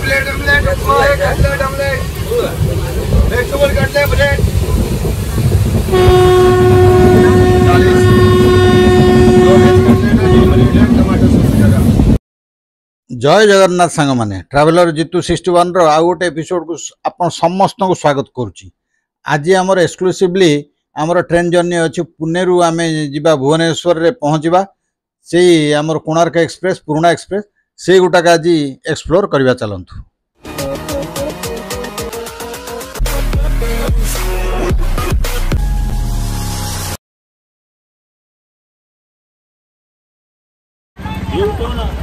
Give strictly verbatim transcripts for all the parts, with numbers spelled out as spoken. Plate omelette upma एक omelette omelette vegetable cutlet bread जय Jagannath song मैंने ट्रावेलर जीतू सिक्सटी वन रो आउ गोटे एपिसोड को आप समस्त को स्वागत करुच्ची। आज आमर एक्सक्लूसिवली आमर ट्रेन जर्नी अच्छे पुणे रु आम जा भुवनेश्वर रे पहुँचवा से आमर कोणार्क एक्सप्रेस पुराणा एक्सप्रेस से गुटाक आज एक्सप्लोर करवा चलतु।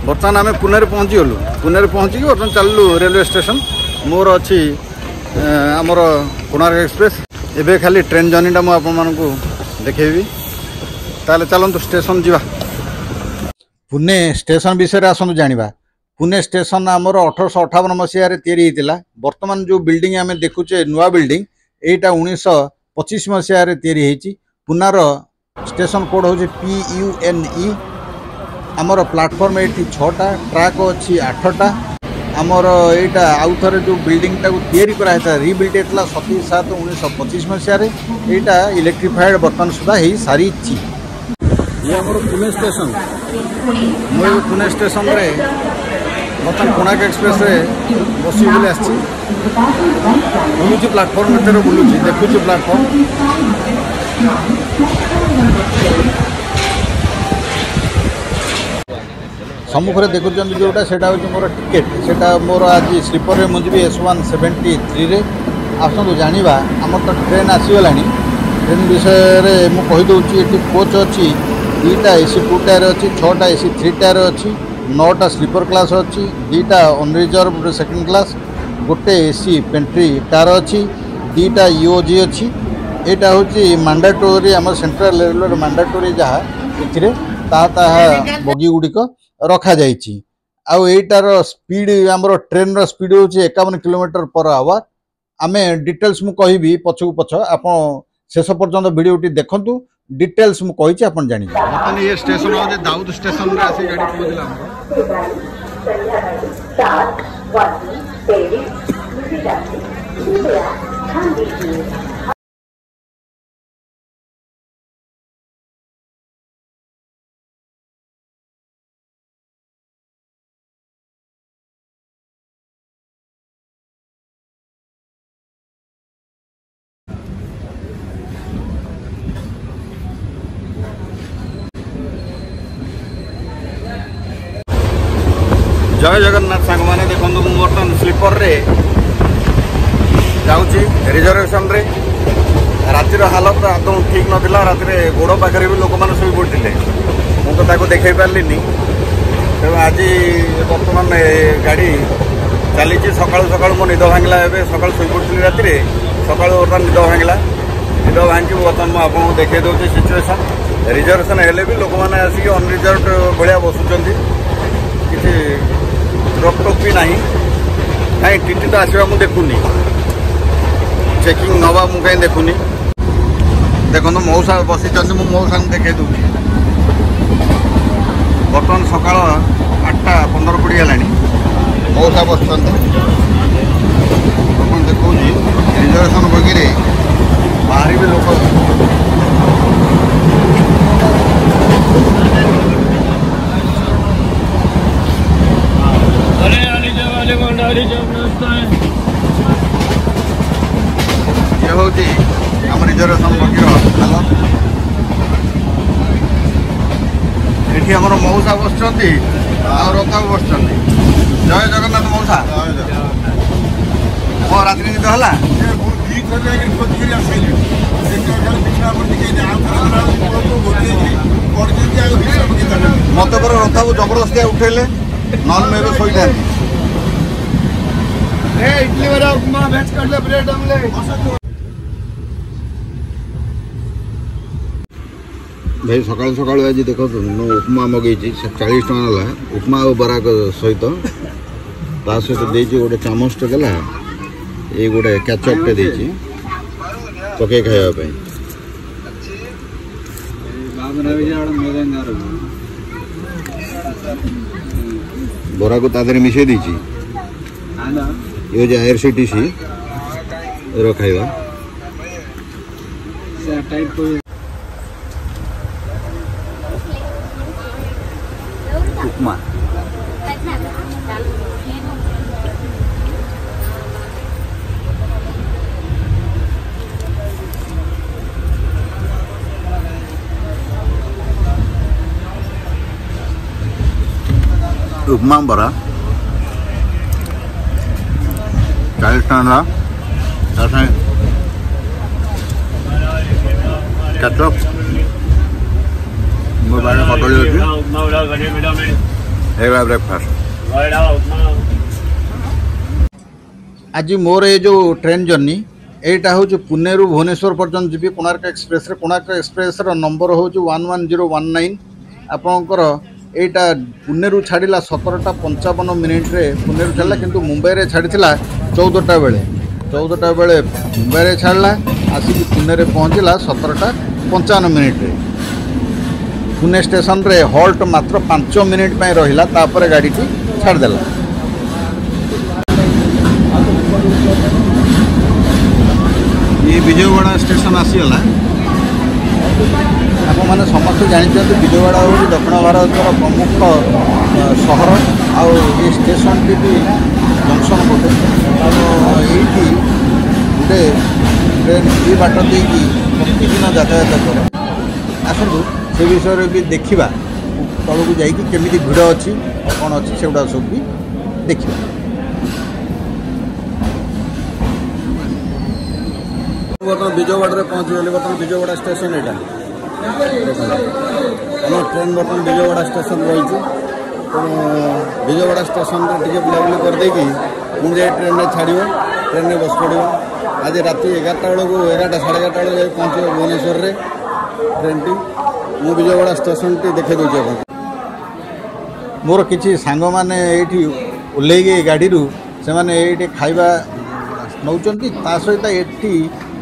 बर्तमान आम पुणे पहुँची गलु। पुणे पहुँची बर्तमान चलु रेलवे स्टेशन। मोर अच्छी आमर कोणार्क एक्सप्रेस एबे खाली ट्रेन जर्नीटा मुझे आपको देखेबी। ताले चलतु स्टेशन जीवा। पुणे स्टेशन विषय आसतु जाना। पुणे स्टेशन आमर अठरश अठावन मसीह या बर्तमान जो बिल्डिंग आम देखुचे नुआ बिल्डिंग यहीटा उन्नीस पचिश मसीह या। पुनार स्टेशन कोड हूँ पी यू एन ई। आमर प्लाटफर्म ये छटा ट्राक अच्छी आठटा। आमर यहाँ आउ थे जो बिल्डिंग तैयारी कराइता रिबिल्ड होता सतैश सात उन्नीस पचिश मसीह या इलेक्ट्रिफाइड बर्तमान सुधा हो सारी। ये आमर पुणे स्टेशन। मुझे पुणे स्टेशन बर्तमान कोणार्क एक्सप्रेस बस बोले आलुची प्लाटफर्म भेतर बुलूची देखुची प्लाटफर्म सम्मुखें देखुं जोटा से मोर टिकेट से मोर आज स्लीपर में मुझे एस वन सेवेन्टी थ्री रे आसतु जाना। आमर तो ट्रेन आसगला। ट्रेन विषय में मुझे ये कोच अच्छी दुईटा एसी टू टायर अच्छी छटा एसी थ्री टायर अच्छी नौटा स्लीपर क्लास अच्छी दुईटा अनरिजर्व सेकेंड क्लास गोटे एसी पेंट्री टायर अच्छी दुईटा ईओजी अच्छी। यहाँ हूँ मैंडेटोरी आम सेंट्रल रेलवे मैंडेटोरी जहाँ ये बगीगुड़िक रखा जाटार स्पीड आमर ट्रेन रपीड हूँ एकावन किलोमीटर पर आवर। आम डिटेल्स मुझे कहबी पछकू पछ आप शेष पर्यटन भिडटी देखु डिटेल्स मुझे आप जान। ये स्टेशन दाऊद स्टेशन गाड़ी पहुँचला। जय जगन्नाथ सांग मैंने देखो बर्तमान स्लीपर रे जाऊँगी रिजर्वेशन रे। रातिर हालत आदम ठीक नाला। रातिर गोड़ पाखे भी लोक मैंने शो पड़े मुझे तो देख पारे तेज। आज बर्तमान गाड़ी चली सका सका मो निद भांगा। ए सका शोपड़ी रातिर सका बर्तमान निद भांगा। निद भांगी बर्तमान मुझे आपको देखे दूसरी सिचुएसन। रिजर्वेशन हेल्ले भी लोक मैंने आसिक अनरिजर्व भाया बसुँच किसी रोकटोक भी ना कहीं टीटी तो आसवा मुझे देखुनि चेकिंग नवा मुझे कहीं देखुनि। देखो मौसा बसी मौसा को देखे दूसरी बर्तमान सका आठटा पंदर कोड़े है मौसा बस देखो रिजर्वेशन बगी बाहर भी लोग ये हूँ आम रिजर्वेशन बगीर हालत। ये आम मौसा बस रता बस। जय जगन्नाथ मौसा। हाँ रात निद है मत पर रथा को जबरदस्ती उठेले नॉन मेरे सोईटा इडली वड़ा उपमा भेज कर ले ब्रेड ऑमलेट। भाई सकाल सकाल आज देखो नो उपमा मगेची चालीस टका ला उपमा और बरा सहित ता सहित दे गोटे चामचटे देला ये गोटे कैचअपटे दे पकई खावाप। बरा को तादर मिसे दे योज आईआरसीटीसी रो खाइबा से टाइप को उपमा उपमा बरा कटअप ब्रेकफास्ट आज मोर ये जो ट्रेन जर्नी यहाँ हूँ पुणे रु भुवनेश्वर पर्यटन जी Konark express Konark express number हूँ one one zero one nine. आपणकर यहाँ पुणे रु छाड़ा सतरटा पंचावन मिनिट्रे पुणे रु छाड़ा किंतु मुंबई रे छाड़ा चौदहटा बेले चौदहटा बेले मुंबई रे छाड़ा आसिक पुणे रे पहुँचला सतरटा पंचावन मिनिट्रे। पुणे स्टेशन रे हल्ट मात्र पांच मिनिट पर रहिला तापर गाड़ीटी छाड़देला। ये विजयवाड़ा स्टेशन आसीगला। आप मैंने समस्त जानते विजयवाड़ा हूँ दक्षिण भारत प्रमुख सहर आउ ये स्टेशन टी भी जंक्शन गोटे ये गोटे ट्रेन ये बाट दे कि प्रतिदिन यातायात कर आसतु से विषय में भी देखा तौक जामि भिड़ अच्छी कौन अच्छी से गुड़ा सब भी देखा। बर्तमान विजयवाड़ा पहुँची गली। बर्तमान विजयवाड़ा स्टेशन यहाँ ट्रेन बर्तमान विजयवाड़ा स्टेशन रही विजयवाड़ा स्टेशन टे बुलाबूली करदे कि मुझे ट्रेन में छाड़ ट्रेन में बस पड़ो। आज रात एगारटा बेलू एगारटा साढ़े एगारटा बेल जाए पहुँच भुवनेश्वर रे ट्रेन टी मु विजयवाड़ा स्टेशन टी देखे दूसरे आप मोर किसी सांग मैंने ये ओह्ल गाड़ी से मैंने ये खाଇବା नौकरी ता सहित ये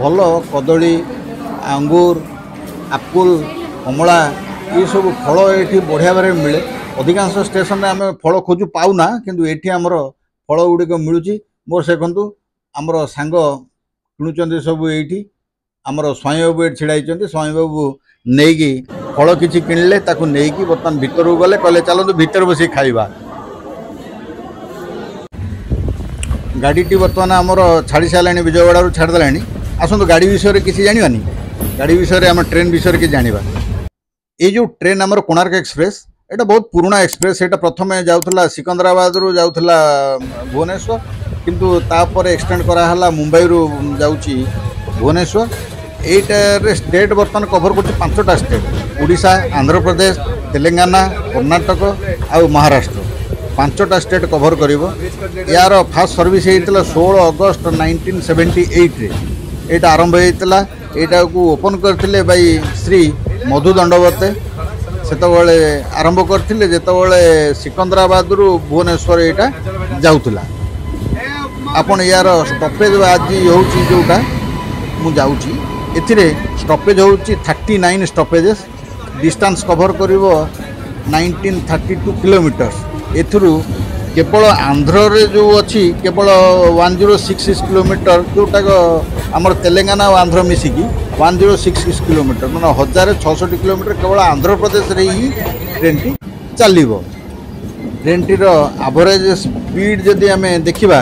भल कदली अंगूर आपुल कमला ये सब फल ये बढ़िया भाव में मिले। अधिकांश स्टेशन में आम फल खोजू पाऊना किंतु ये आमर फल गुड़िक मिलूँ। मोर से कहतु आमर सांग किणुंट सब ये आमर स्वामी बाबू ये ढड़ाई स्वामी बाबू नहीं फल किसी किणिले नहीं बर्तमान भितर गले कहले चलो भितर बस खाइबा। गाड़ीटी बर्तमान आमर छाड़ी सारे विजयवाड़ा छाड़देला। आसतु गाड़ी विषय में किसी जानवानी गाड़ी विषय में आम ट्रेन विषय में कि जाना। ये जो ट्रेन आमर कोणार्क एक्सप्रेस यहाँ बहुत पुराना एक्सप्रेस ये प्रथम जाऊला सिकंदराबाद रू जाऊला भुवनेश्वर किंतु तापर एक्सटेंड कराला मुंबई रू जाऊँगी भुवनेश्वर। ये स्टेट बर्तमान कवर कर पांचटा स्टेट ओडिशा आंध्र प्रदेश तेलंगाना कर्णाटक आउ महाराष्ट्र पांचटा स्टेट कवर कर। यार फास्ट सर्विस होता सोलह अगस्त नाइंटीन सेवेन्टी एट्रे यहाँ आरंभ होता। यहाँ को ओपन करते भाई श्री मधु दंडवते से आरंभ करते जितेबाला सिकंदराबाद रु भुवनेश्वर यहाँ जाऊला। आपन यार स्टॉपेज आज हूँ जोटा मुझे ए स्टॉपेज हूँ thirty nine stoppages distance cover कर नाइंटीन थर्टी टू किलोमीटर्स। एथुरु केवल आंध्र रे जो अच्छी केवल वन जीरो सिक्स किलोमीटर जोटा आमर तेलंगाना आंध्र मिसिकी वन जीरो सिक्स किलोमीटर मैं हजार छसठ किलोमीटर केवल आंध्र प्रदेश रे ही ट्रेन टी चलो। ट्रेन टी एवरेज स्पीड जदि आम देखा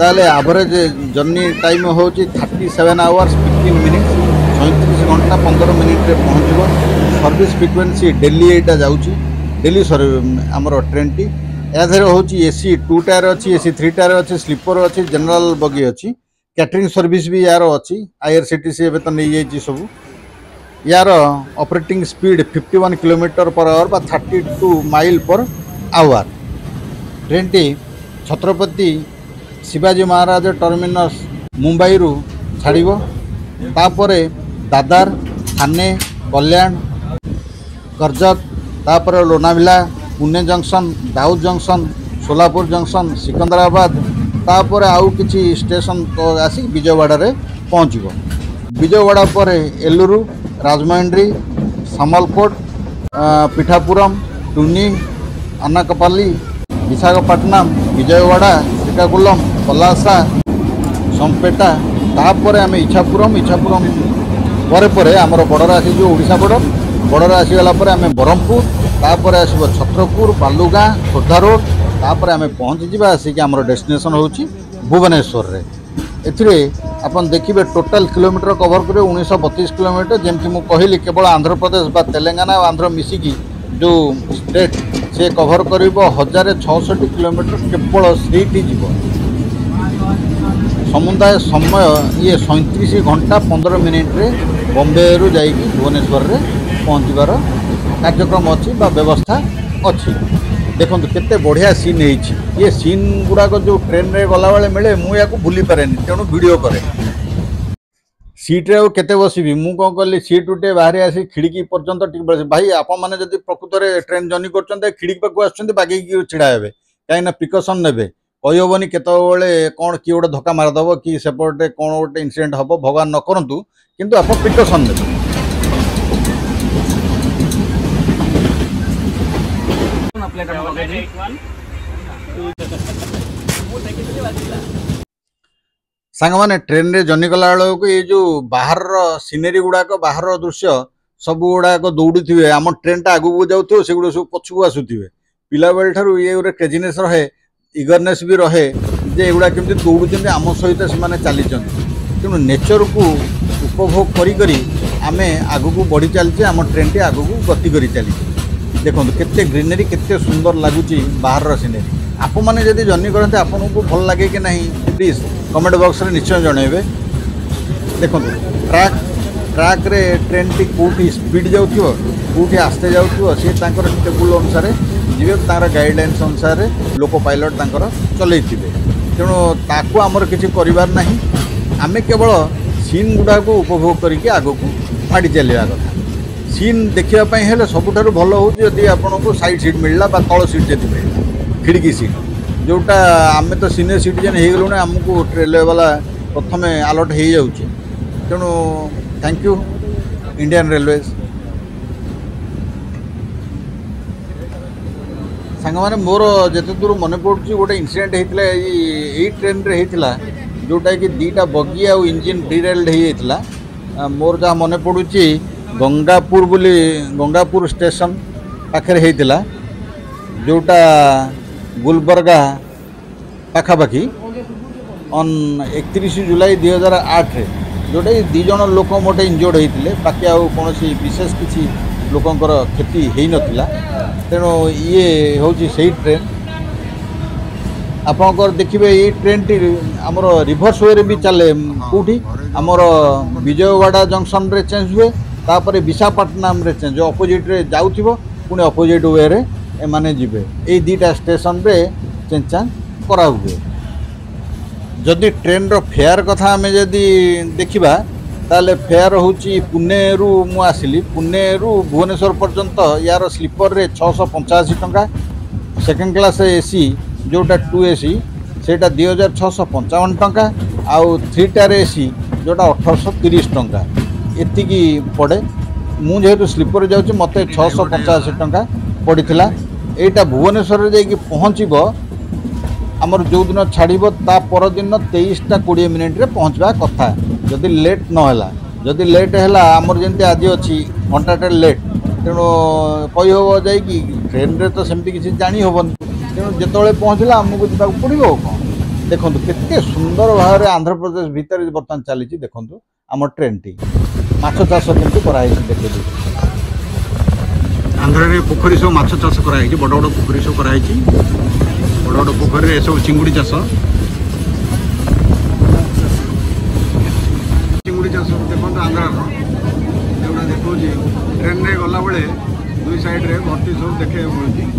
ताले एवरेज जर्नी टाइम हूँ thirty seven hours fifteen minutes सैंतीस घंटा पंद्रह मिनिट्रे पहुँच। सर्विस फ्रिक्वेन्सी डेली यहाँ जाऊँगी डेली आमर ट्रेन टी याद हूँ एसी टू टायर अच्छी एसी थ्री टायर अच्छी स्लीपर अच्छी जनरल बगी अच्छी कैटरिंग सर्विस भी यार अच्छी। आईआरसीटीसी एवं तो नहीं जा सब यार ऑपरेटिंग स्पीड इक्यावन किलोमीटर पर आवर बा बत्तीस माइल पर आवर। ट्रेन टी छत्रपति शिवाजी महाराज टर्मिनस मुंबई रु छाड़िबो तापर दादर थाने कल्याण कर्जत तापर लोनावला पुणे जंक्शन दाऊद जंक्शन सोलापुर जंक्शन सिकंदराबाद तापर आउ किसी स्टेशन तो आसी विजयवाड़ा रे पहुँचब। विजयवाड़ा पर एलुरु राजमंड्री समलकोट पिठापुरम टूनी अनाकपाली विशाखापट्टनम विजयवाड़ा श्रीकाकुलम पलासा संपेटा तापर आम इच्छापुरम इच्छापुरम पर परे आमर बॉर्डर आसीज ओडिशा बॉर्डर बॉर्डर आसीगला आम ब्रह्मपुर तापर आसो छत्रपुर बालुगाँ खोर्धा रोड तापर आम पहुँची आसिक आमर डेस्टिनेसन हो भुवनेश्वर एथिरे अपन देखिए टोटाल किलोमीटर कवर करेंगे उन्नीस बतीस किलोमीटर जमी मुझे कहली केवल आंध्र प्रदेश बा तेलंगाना आंध्र मिसिकी जो स्टेट से कवर कर हजार छठी किलोमीटर केवल सीटी जीव समुदाय समय ये सैंतीस घंटा पंद्रह मिनिट्रे बम्बे रु जा भुवनेश्वर में पहुँचवार कार्यक्रम अच्छी व्यवस्था अच्छी देखो केते बढ़िया सीन ये सीन गुड़ाक जो ट्रेन रे गला बेले मिले मुझे भूली पारे तेणु वीडियो करे सीट्रे आउ केते बसबी मु कौन कली सीट उठे बाहरी आसी खिड़की पर्यंत टिक बस भाई आप माने जदी प्रकृत रे ट्रेन जर्नी करछन खिड़की पाखु आछन बागे की छिड़ा हेबे काई ना प्रिकॉशन नेबे कहि होबनी केते बेले कोन की ओडे धक्का मार दबो कि सेपटे कोन ओटे इंसिडेंट हबो भगवान न करंतु किंतु आप प्रिकॉशन नेबे सांग मैंने ट्रेन रे जर्नी कला बेल को ये जो बाहर सीनेरी गुड़ाक बाहर दृश्य सब गुड़ाक दौड़ी थे आम ट्रेन टा आगू जाऊ से गुड़ा सब पछकू आसुवे पिला बेल ठार ये गोटे क्रेजिनेस रहे इगरनेस भी रहे जे एगुड़ा केमती दौड़ुं आम सहित से चली तेणु नेचर को उपभोग करी आम आगू बढ़ी चलचे आम ट्रेन टी आगू गति कर चलचे देखो केते ग्रीनेरी केते सुंदर लगुच बाहर सीनेरी आप माने जदि जर्नी करते आपन को भल लगे कि नहीं प्लीज कमेंट बॉक्स रे निश्चय जणैबे देखो ट्रैक ट्रैक रे ट्रेन टी कोटी स्पीड जाउथियो कोटी आस्ते जाउथियो से तांकर टेबल अनुसार जीवे तार गाइडलाइंस अनुसार लोको पायलट तांकर चलैथिबे तेणु ताकू हमर किछि परिवार नाही आमे केवल सीन गुडा को उपभोग करिके आगो को फाडी चलेबा कथा सीन देखिया पई हेले सबुठारु भलो हो जदि आपन को साइड सीट मिलला बा तळ सीट जदि मिलला खिड़की सीट जोटा आमे तो सीनियर सिटीजन हो गलुना आमको ट्रेलर वाला प्रथम अलर्ट हो जाऊे तेणु थैंक यू इंडियन रेलवेज सांग मैंने मोर जिते दूर मन पड़ी गोटे इनसीडेट होता है ट्रेन रे होता जोटा कि दीटा बगी आ इंजिन डिरेल्ड होता मोर जहाँ मन पड़ू गंगापुर बोली गंगापुर स्टेशन पाखे होता जोटा गुलबर्गा पाखापाखी एकतीस जुलाई दुई हजार आठ जोटा दीज लोक मोटे इंजोर्ड होते बाकी आउ कौन विशेष किसी लोकंर क्षति हो नाला तेणु ये हूँ से ट्रेन आप देखिए ये ट्रेन टी आमर रिभर्स वे भी चले कौटी आमर विजयवाड़ा जंक्शन रे चेंज हुए तापर विशाखापट्टनम रे change opposite ray जाउथिबो Pune opposite way रे एमाने जीवे ये दीटा स्टेशन रे चेंचान करा हुए जदि ट्रेन रो फेयर कथा आम जदि देखा ताले फेयर हूँ पुणे रु मु आसली पुणे रु भुवनेश्वर पर्यंत यार स्लीपर रे छःश पंचाशी टंका सेकेंड क्लास एसी जोटा टू एसी सेटा दुई हजार छःश पंचावन टंका आउ थ्रीटार एसी जोटा अठरश तीस टंका एतिकी पड़े मु जेहेतु स्लीपर जाऊँ मत छःश पंचाशी टंका पड़ी यहाँ भुवनेश्वर जाकि पहुँचब आमर जो दिन छाड़ब ता परदिन तेईसटा कोड़े मिनिट्रे पहुँचवा कथा जदि लेट नाला जदि लेट है आमर जमी आज अच्छी घंटाटे लेट तेणु कही हम जा ट्रेन रे तो सेमती किसी जाणी हेनी तेणु जिते पहुँचला आमको जावाक पड़ो कौन देखो के सुंदर भाव आंध्र प्रदेश भितर बर्तमान चली देखु आम ट्रेन टी माछ चाष कितनी कराई देखिए आंध्रे पोखरी सब माछ चाष कराई बड़ बड़ पोखरी सब कराई बड़ बड़ पोखरी सब चिंगुड़ी चाष चिंगुड़ी चाष देखते आंध्र जोड़ा देखो ट्रेन रे गला बेले दुई साइड रे भर्ती सब देखा मिलती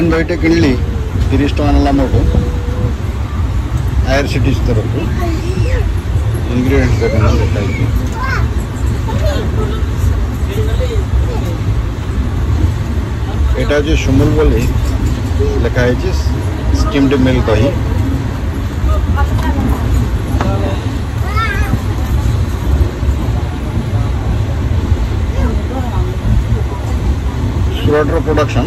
ट्रेन बैठक गिरीश टोनला मोटू ऐर सिटी तरफ इंग्रेडिएंट्स सुमुल बोली लिखाई स्टीम्ड मिल्क ही सुरटर प्रोडक्शन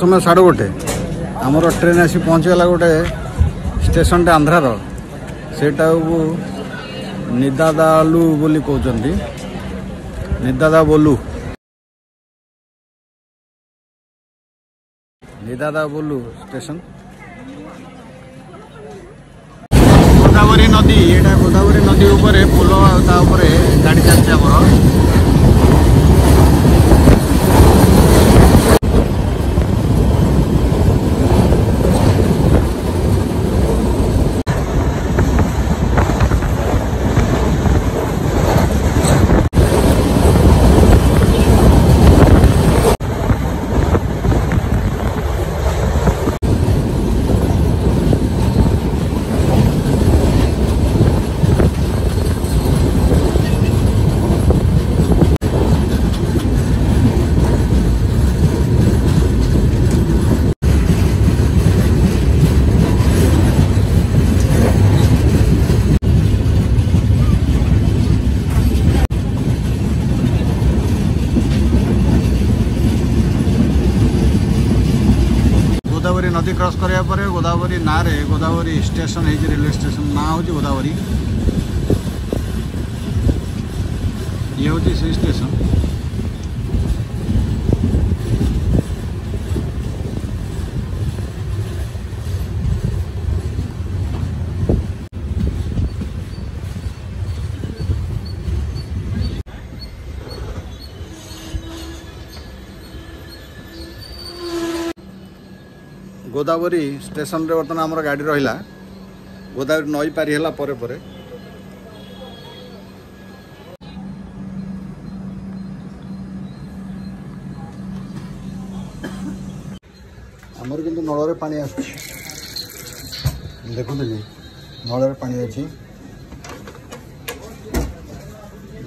समय साढ़े गोटे आमर ट्रेन आसी पहुँचगला गोटे स्टेशन आंध्रार सेटा निदादालू बोली कहते निदादा बोलू निदादा बोलू स्टेशन गोदावरी नदी एटा गोदावरी नदी ऊपर पुल गाड़ी चलती आम नदी क्रॉस करिया परे गोदावरी ना रे गोदावरी स्टेशन है रेलवे स्टेशन ना हो गोदावरी ये हूँ से स्टेशन गोदावरी स्टेशन रे बर्तमान आम गाड़ी रहा गोदावरी नई पारी हला परे परे आमर किंतु नल पानी देखुली नल पानी अच्छी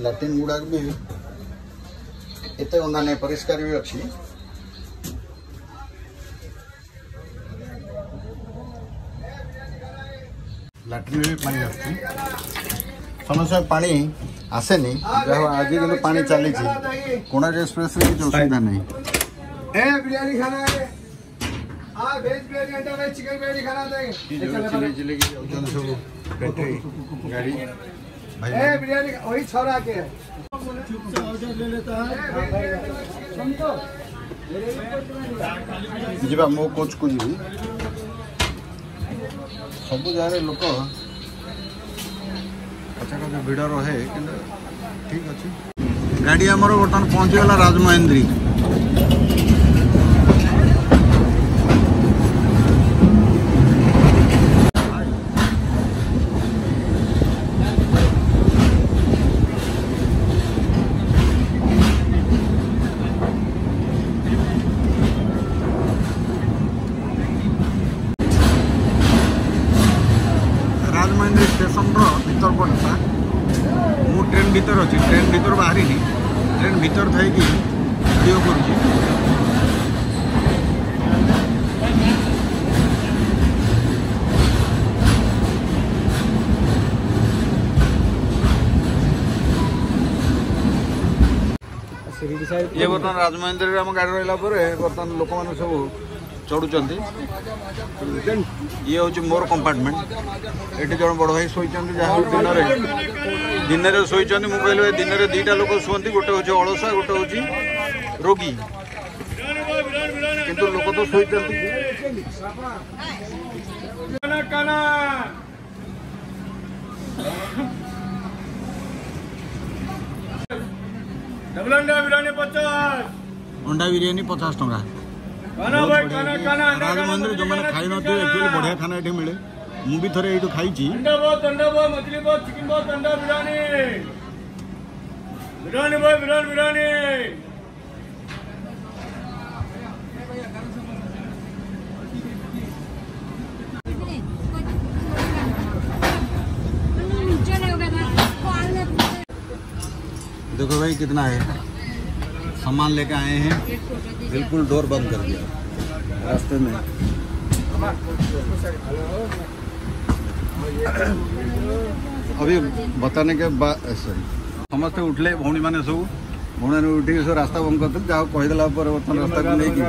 लैट्रिन गुड़ाक भी एत गंदा नहीं परिष्कार भी अच्छी लैट्रिन भी पानी समय समय पानी आसेनी आज कि पानी चली कोणार्क एक्सप्रेस किसी असुविधा नहीं जीवा मो कोच को जी सबू जगह लोक कचाकचा भिड़ रहे कि ठीक अच्छे गाड़ी आम बर्तमान पहुँचीगला राजमहेंद्री ये बर्तमान राजमहेंद्री रे हम गाड़ी रहा बर्तमान लोक मैंने सब चढ़ुंट ये हूँ मोर कंपार्टमेंट ये जन बड़ भाई शोच दिन दिन में शोच मुझे दिन में दुईटा लोक शुंती गोटे हूँ अलसा गोटे हूँ रोगी किंतु लोक तो शोच अंडा बिरयानी पचास टका राजमहेंद्री जो मैंने खाई ना बढ़िया खाना ये मिले मुझे भी थे ये खाई देखो भाई कितना है सामान लेके आए हैं बिल्कुल डोर बंद कर दिया रास्ते में अभी बताने के बाद सॉरी समस्ते उठले भौणी मैंने सब भौणी ने उठिक सब रास्ता बंद करते जहाँ कहीदेला बर्तमान रास्ता को लेकिन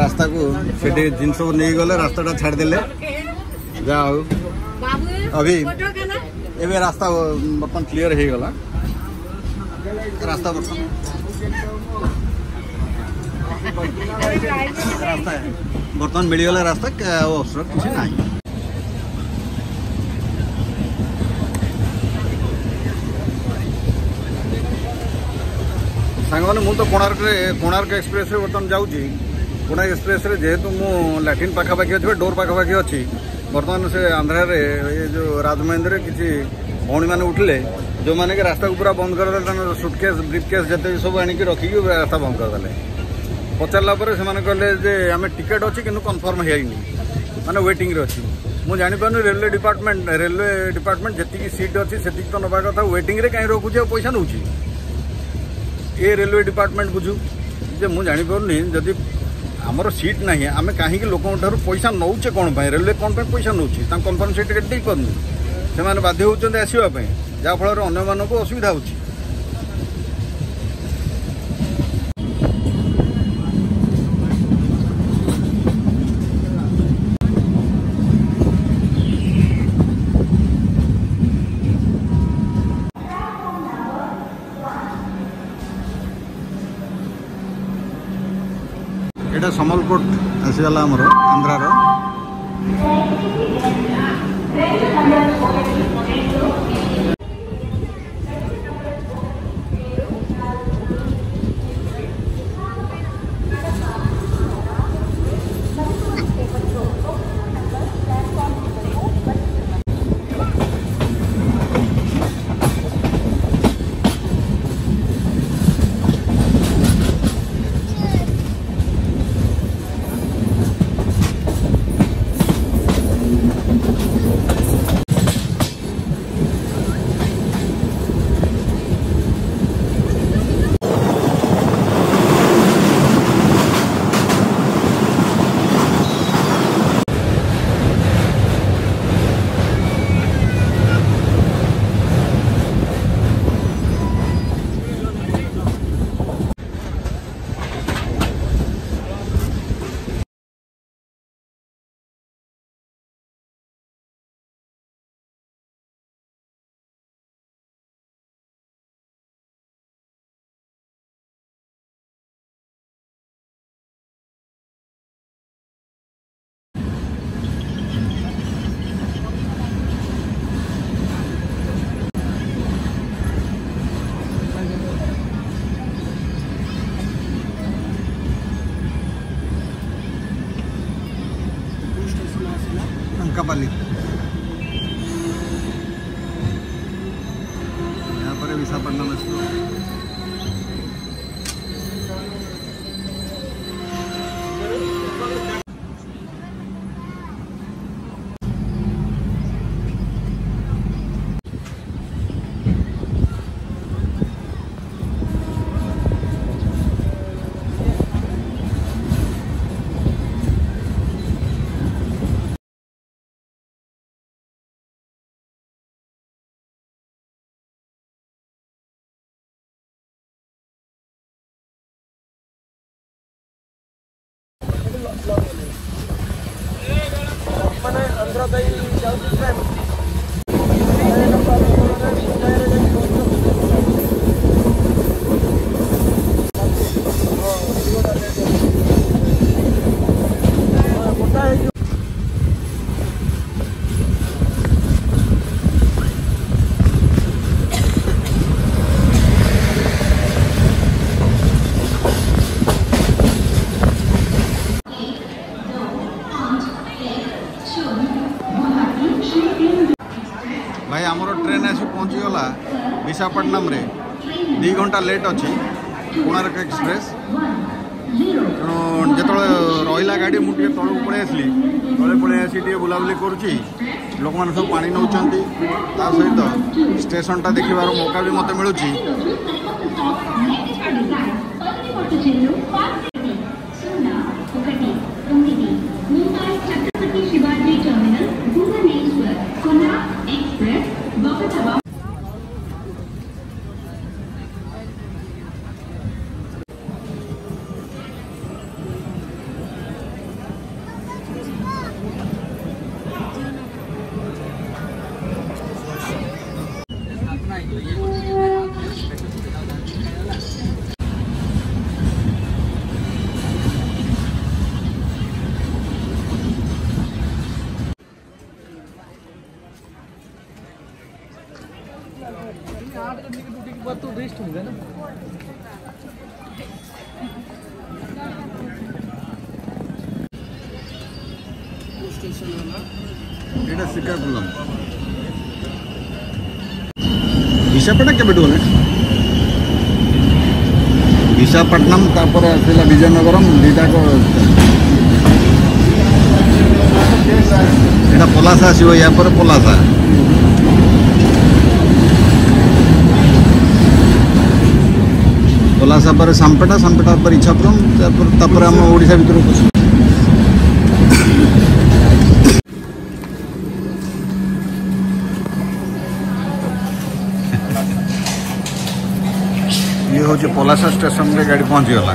रास्ता को सेठी जिन नहीं गले रास्ता छाड़देले जा अभी एवे रास्ता अपन क्लियर हो गला रास्ता रास्ता बर्तमान मिल गला रास्ता किसी ना सांग मैंने मुझे कोणार्क कोणार्क एक्सप्रेस बर्तमान जाऊँगी कोणार्क एक्सप्रेस जेहेतु मुझे लैट्रिन पखापाखि अच्छे डोर पखापाखि अच्छी बर्तमान से आंध्रा रे ये जो राजमहेंद्र किसी भौणी मैंने उठले जो मैंने कि रास्ता को पूरा बंद करदे सुटकेस ब्रीफकेस जिते सब आणिक रखिक रास्ता बंद करदे पचारा पर कहले आम टिकेट अच्छी कितु कनफर्म है माने वेटिंग रे अच्छी मुझे जानीपार रेलवे डिपार्टमेंट रेलवे डिपार्टमेंट जी सीट अच्छी से तो ना कथा वेटिंग रे कहीं रखुचे आ पैसा नौ ये रेलवे डिपार्टमेंट बुझू जे मुझे जानीपारे जदि आमर सीट ना आम कहीं लोक पैसा नौचे कौन रेलवे कौन पैसा नौ कनफर्म सीट टिकेट दे पार से बाध्य होती आसवाई जहाँफल अन्न मान को असुविधा हो समलकोट आसगला आमर आंध्रार यहाँ पर विशाखापट्टनम मैंने अंदर जाऊँ भाई आमर ट्रेन आसी पहुँचीगला विशाखापट्टनम रे दु घंटा लेट अच्छी कोणार्क एक्सप्रेस तेणु जो रहा गाड़ी मुझे तौक पलि आसली तले पलि आसी बुलाबुली करुच्ची लोक मैंने सब पानी नौ सहित स्टेशन टा देख मौका भी मत मिलूँ समझे ना। এটা শিকার করলাম বিশাখাপট্টনম কেবে ডোলে বিশাখাপট্টনম তারপরে আসলে বিজয়নগরম দুইটা এটা পলাশা আসিব ইয়ার পরে পলাশা পলাশা পরে সামপেটা সামপেটা পরে ইচ্ছাপুরম তারপরে তারপরে আমরা ওড়িশা ভিতরে পড়ছি। ये हूँ पलासा स्टेशन में गाड़ी पहुंचीगला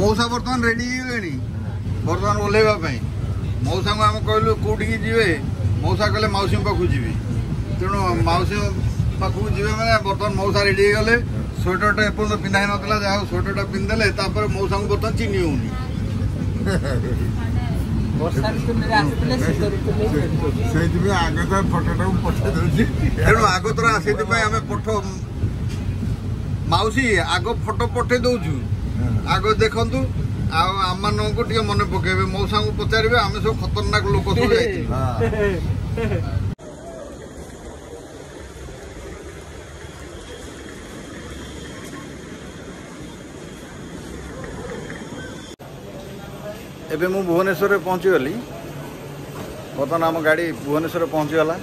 मौसा बर्तमान रेडी बर्तमान ओल्लैवाई मौसा को आम कहलु कौटी जी मौसा कहले मौसमी पाखु जी तेणु मौसमी पाखु जी मैंने बर्तमान मौसा रेडी गले स्वेटरटा एपर्त पिंधा ही ना जहाँ स्वेटरटा पिंधेले मौसा को बर्तमान चिन्ह होनी वर्षा ऋतु में आसीले शीत ऋतु में सेति में आगतर फोटोटा पठा दोची एणो आगतर आसीति पय हमें फोटो माउसी आगो फोटो पठे दोजु आगो देखंतु आ आमन को टिके मन पकेबे मौसा को पचारबे हमें सब खतरनाक लोक सब जाईति हां एबे मु भुवनेश्वर पहुँची गली बर्तमान आम गाड़ी भुवनेश्वर पहुँचीगला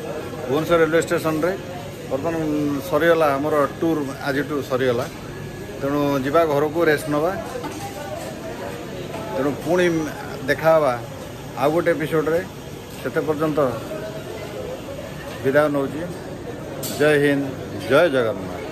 भुवनेश्वर रेलवे स्टेशन रे बर्तमान सरीगला आमर टूर आज टू सरीगला तेणु जीवा घर को रेस्ट नवा तेणु पुणी देखा आउ गोटे एपिसोड रे सेते पर्यंत विदा नौजी। जय हिंद जय जगन्नाथ।